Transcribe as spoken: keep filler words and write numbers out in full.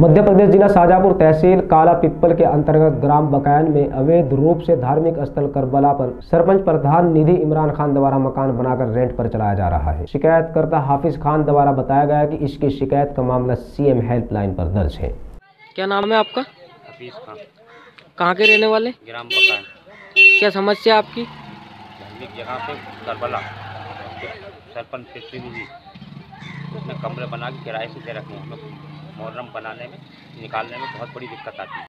मध्य प्रदेश जिला शाहजापुर तहसील काला पिप्पल के अंतर्गत ग्राम बकायन में अवैध रूप से धार्मिक स्थल करबला पर सरपंच प्रधान निधि इमरान खान द्वारा मकान बनाकर रेंट पर चलाया जा रहा है। शिकायतकर्ता हाफिज खान द्वारा बताया गया कि इसकी शिकायत का मामला सीएम हेल्पलाइन पर दर्ज है। क्या नाम है आपका? हाफिज खान। कहाँ के रहने वाले? ग्राम बकायन। क्या समस्या आपकी? धार्मिक जगह पे करबला, सरपंच उसने कमरे बना के किराए से दे रखे हैं। मोहर्रम बनाने में, निकालने में बहुत बड़ी दिक्कत आती है।